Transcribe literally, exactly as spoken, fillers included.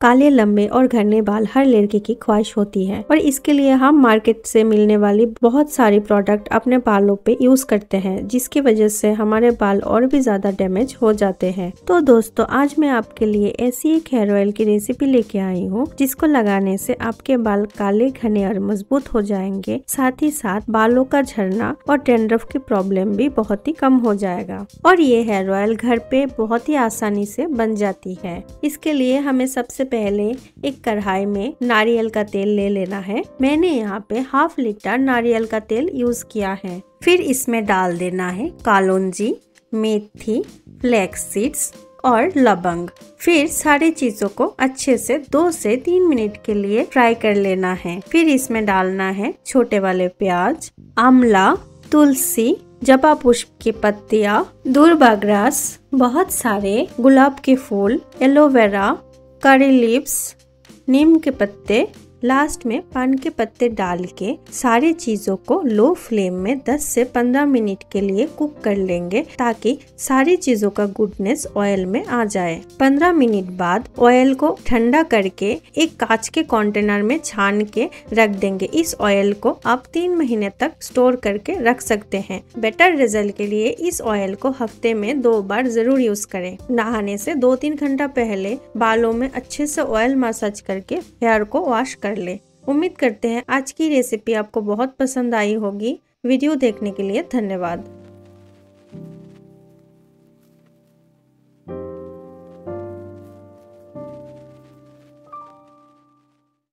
काले लंबे और घने बाल हर लड़के की ख्वाहिश होती है और इसके लिए हम मार्केट से मिलने वाली बहुत सारी प्रोडक्ट अपने बालों पे यूज करते हैं, जिसकी वजह से हमारे बाल और भी ज्यादा डैमेज हो जाते हैं। तो दोस्तों, आज मैं आपके लिए ऐसी एक हेयर ऑयल की रेसिपी लेके आई हूँ जिसको लगाने से आपके बाल काले, घने और मजबूत हो जाएंगे। साथ ही साथ बालों का झड़ना और डैंड्रफ की प्रॉब्लम भी बहुत ही कम हो जाएगा। और ये हेयर ऑयल घर पे बहुत ही आसानी से बन जाती है। इसके लिए हमें सबसे पहले एक कढ़ाई में नारियल का तेल ले लेना है। मैंने यहाँ पे हाफ लीटर नारियल का तेल यूज किया है। फिर इसमें डाल देना है कालोंजी, मेथी, फ्लैक्स सीड्स और लवंग। फिर सारी चीजों को अच्छे से दो से तीन मिनट के लिए फ्राई कर लेना है। फिर इसमें डालना है छोटे वाले प्याज, आंवला, तुलसी, जपा पुष्प की पत्तियां, दूर्वा ग्रास, बहुत सारे गुलाब के फूल, एलोवेरा, करी लीव्स, नीम के पत्ते, लास्ट में पान के पत्ते डाल के सारी चीजों को लो फ्लेम में दस से पंद्रह मिनट के लिए कुक कर लेंगे ताकि सारी चीजों का गुडनेस ऑयल में आ जाए। पंद्रह मिनट बाद ऑयल को ठंडा करके एक कांच के कंटेनर में छान के रख देंगे। इस ऑयल को आप तीन महीने तक स्टोर करके रख सकते हैं। बेटर रिजल्ट के लिए इस ऑयल को हफ्ते में दो बार जरूर यूज करें। नहाने से दो तीन घंटा पहले बालों में अच्छे से ऑयल मसाज करके हेयर को वॉश कर ले। उम्मीद करते हैं आज की रेसिपी आपको बहुत पसंद आई होगी। वीडियो देखने के लिए धन्यवाद।